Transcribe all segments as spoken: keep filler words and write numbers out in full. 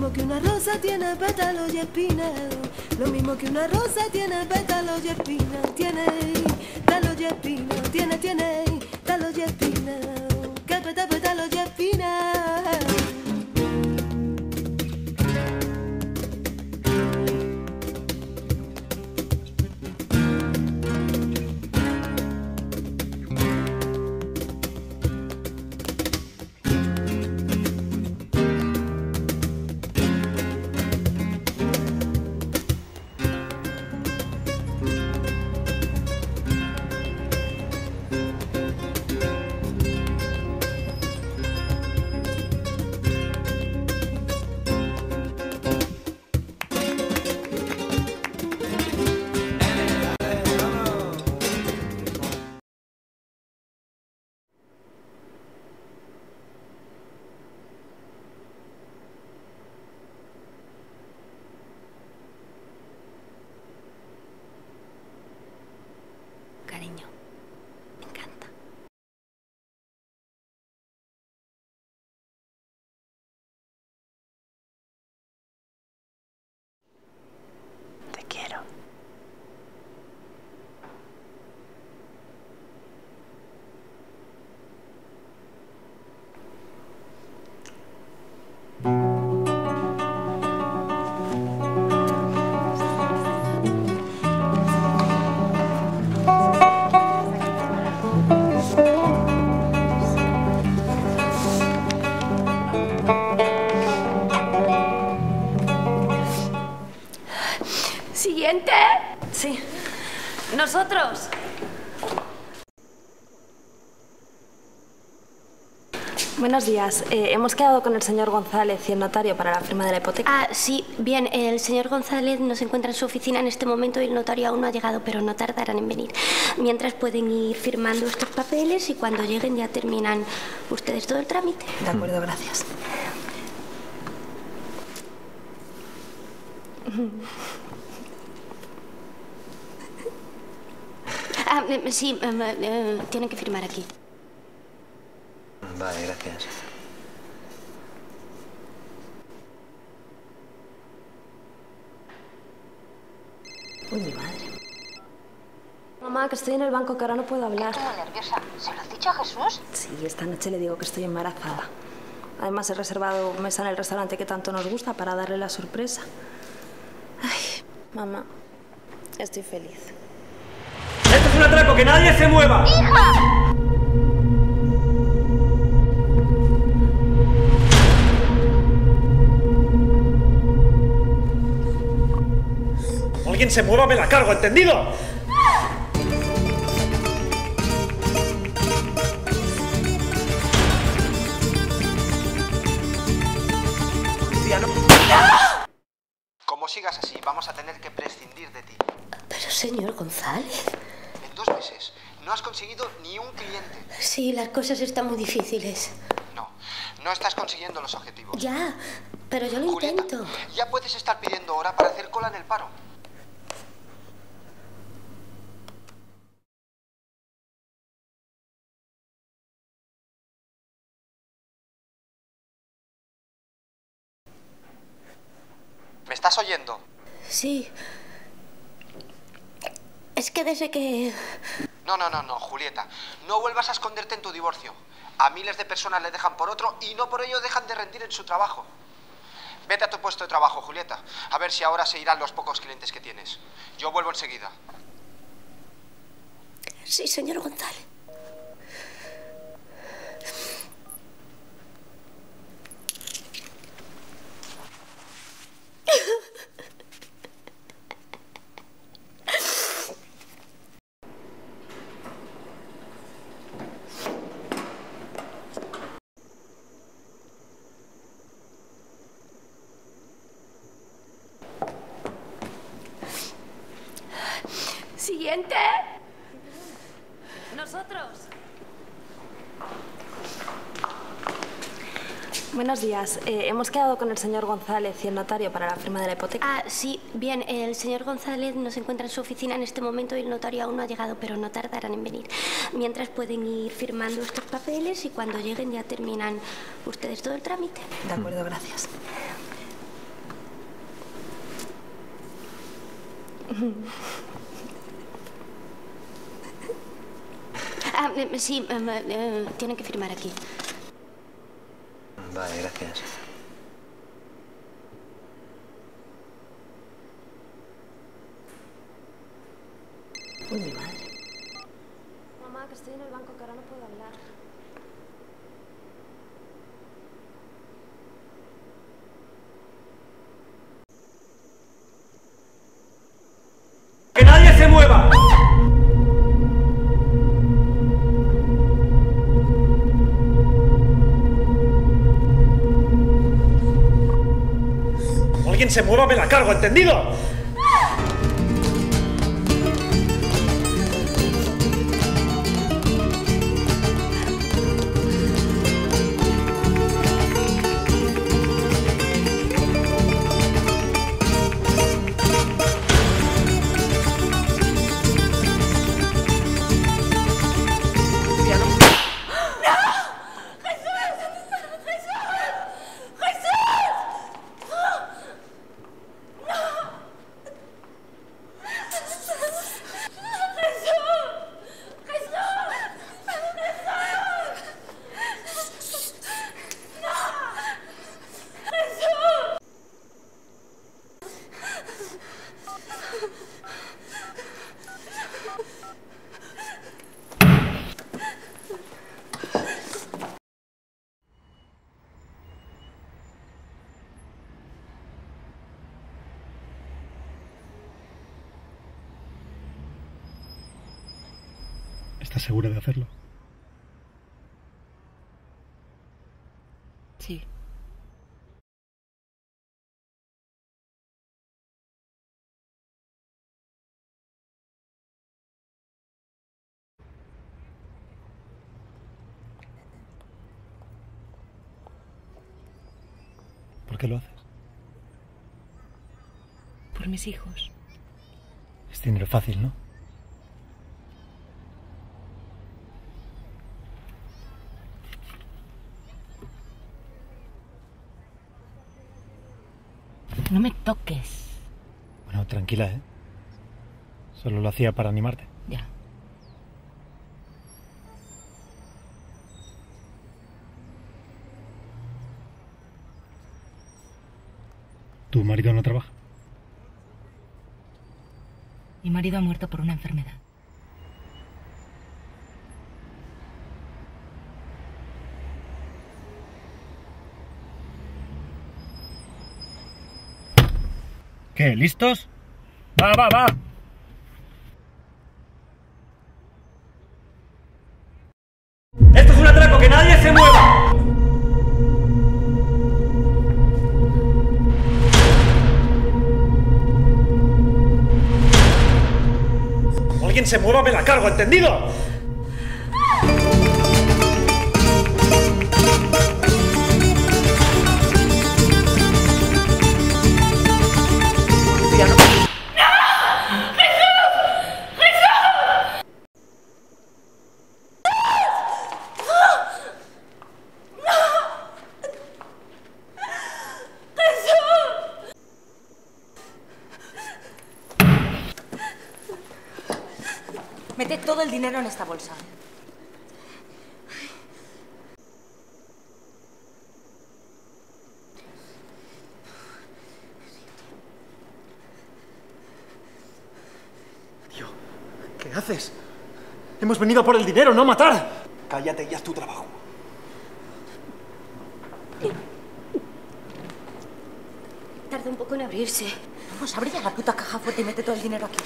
mismo que una rosa tiene pétalos y espinas, lo mismo que una rosa tiene pétalos y espinas, tiene pétalos y espinas, tiene, tiene pétalos y espinas, que peta pétalos y espinas. Sí. Nosotros. Buenos días. Eh, hemos quedado con el señor González y el notario para la firma de la hipoteca. Ah, sí. Bien, el señor González nos encuentra en su oficina en este momento y el notario aún no ha llegado, pero no tardarán en venir. Mientras pueden ir firmando estos papeles y cuando lleguen ya terminan ustedes todo el trámite. De acuerdo, gracias. Ah, sí, eh, eh, tienen que firmar aquí. Vale, gracias. Uy, mi madre. Mamá, que estoy en el banco, que ahora no puedo hablar. Estoy muy nerviosa. ¿Se lo has dicho a Jesús? Sí, esta noche le digo que estoy embarazada. Además, he reservado mesa en el restaurante que tanto nos gusta para darle la sorpresa. Ay, mamá, estoy feliz. ¡Esto es un atraco! ¡Que nadie se mueva! ¡Hija! Como alguien se mueva, me la cargo, ¿entendido? Policía, no. Como sigas así, vamos a tener que prescindir de ti. Pero, señor González... Dos meses. No has conseguido ni un cliente. Sí, las cosas están muy difíciles. No, no estás consiguiendo los objetivos. Ya, pero yo lo Julieta, intento. Ya puedes estar pidiendo hora para hacer cola en el paro. ¿Me estás oyendo? Sí. Es que desde que... No, no, no, no, Julieta. No vuelvas a esconderte en tu divorcio. A miles de personas le dejan por otro y no por ello dejan de rendir en su trabajo. Vete a tu puesto de trabajo, Julieta. A ver si ahora se irán los pocos clientes que tienes. Yo vuelvo enseguida. Sí, señor González. Siguiente. Nosotros. Buenos días. Eh, hemos quedado con el señor González y el notario para la firma de la hipoteca. Ah, sí. Bien, el señor González nos encuentra en su oficina en este momento y el notario aún no ha llegado, pero no tardarán en venir. Mientras pueden ir firmando estos papeles y cuando lleguen ya terminan ustedes todo el trámite. De acuerdo, gracias. Ah, sí, tienen que firmar aquí. Vale, gracias. Uy, mi madre. Mamá, que estoy en el banco, que ahora no puedo hablar. ¡Que nadie se mueva! ¡Ah! ¡Alguien se mueva, me la cargo! ¿Entendido? ¿Estás segura de hacerlo? Sí. ¿Por qué lo haces? Por mis hijos. Es dinero fácil, ¿no? No me toques. Bueno, tranquila, ¿eh? Solo lo hacía para animarte. Ya. ¿Tu marido no trabaja? Mi marido ha muerto por una enfermedad. ¿Qué? ¿Listos? ¡Va, va, va! ¡Esto es un atraco! ¡Que nadie se mueva! ¡O alguien se mueva, me la cargo! ¿Entendido? Mete todo el dinero en esta bolsa. Tío, ¿qué haces? Hemos venido por el dinero, no a matar. Cállate y haz tu trabajo. Tarda un poco en abrirse. Vamos, abre ya la puta caja fuerte y mete todo el dinero aquí.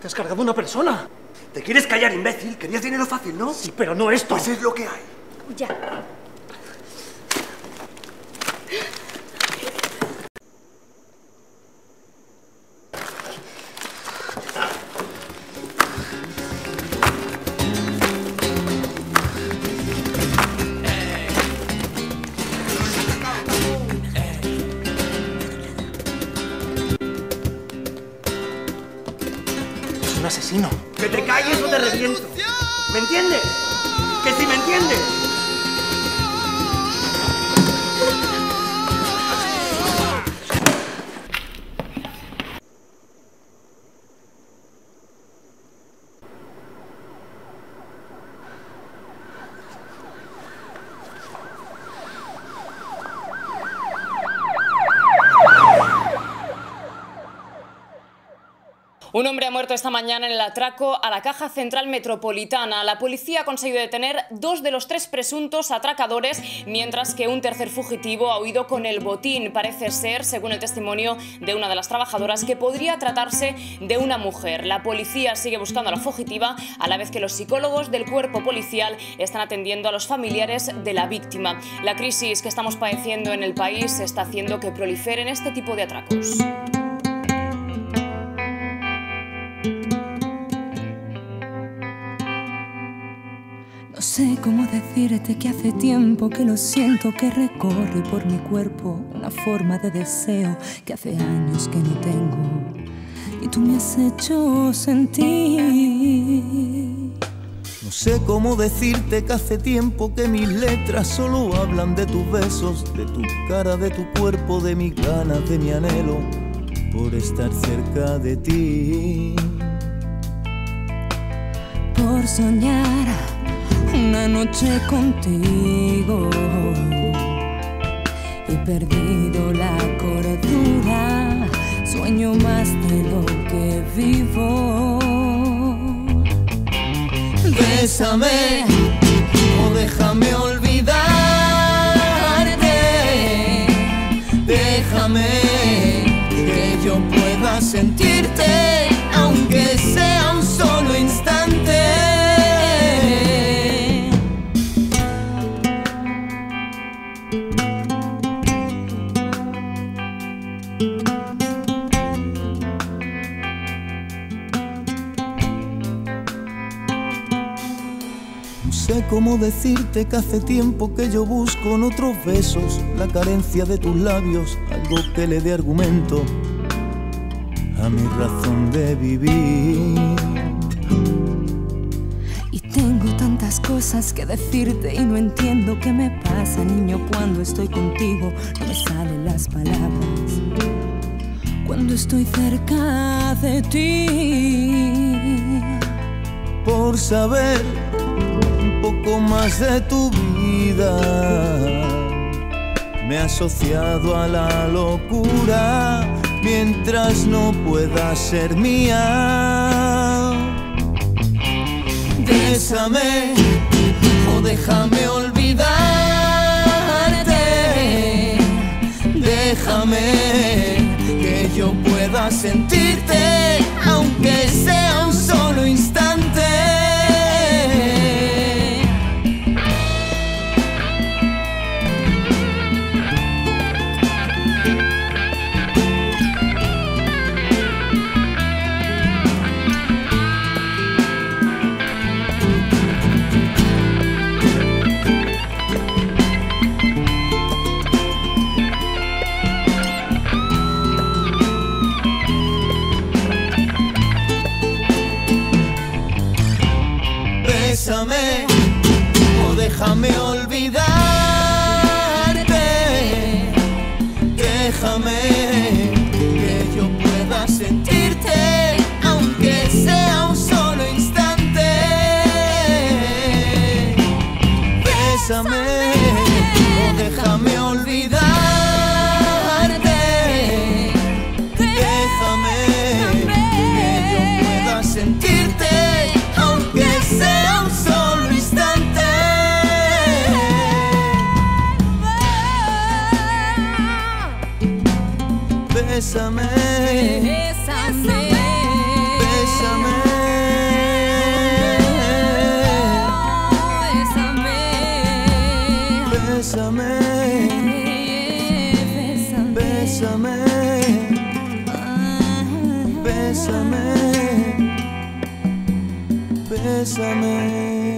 ¡Te has cargado una persona! ¿Te quieres callar, imbécil? Querías dinero fácil, ¿no? Sí, pero no esto. Pues es lo que hay. Ya. Un asesino. Que te calles o te reviento. ¿Me entiendes? Que si me entiendes. Un hombre ha muerto esta mañana en el atraco a la Caja Central Metropolitana. La policía ha conseguido detener dos de los tres presuntos atracadores, mientras que un tercer fugitivo ha huido con el botín. Parece ser, según el testimonio de una de las trabajadoras, que podría tratarse de una mujer. La policía sigue buscando a la fugitiva, a la vez que los psicólogos del cuerpo policial están atendiendo a los familiares de la víctima. La crisis que estamos padeciendo en el país está haciendo que proliferen este tipo de atracos. No sé cómo decirte que hace tiempo que lo siento, que recorre por mi cuerpo una forma de deseo que hace años que no tengo. Y tú me has hecho sentir. No sé cómo decirte que hace tiempo que mis letras solo hablan de tus besos, de tu cara, de tu cuerpo, de mis ganas, de mi anhelo por estar cerca de ti. Por soñar una noche contigo he perdido la cordura, sueño más de lo que vivo. Bésame o déjame olvidarte, déjame que yo pueda sentirte, aunque sea un solo instante. No sé cómo decirte que hace tiempo que yo busco en otros besos la carencia de tus labios, algo que le dé argumento a mi razón de vivir. Y tengo tantas cosas que decirte y no entiendo qué me pasa, niño, cuando estoy contigo no me salen las palabras, cuando estoy cerca de ti. Por saber poco más de tu vida me he asociado a la locura, mientras no pueda ser mía. Bésame o déjame olvidarte, déjame que yo pueda sentirte, aunque sea un solo instante. Bésame o déjame olvidarte, déjame que yo pueda sentirte, aunque sea un solo instante. Bésame o déjame olvidarte, déjame que yo pueda sentirte, aunque sea bésame, bésame, bésame, bésame, bésame, bésame, bésame, bésame.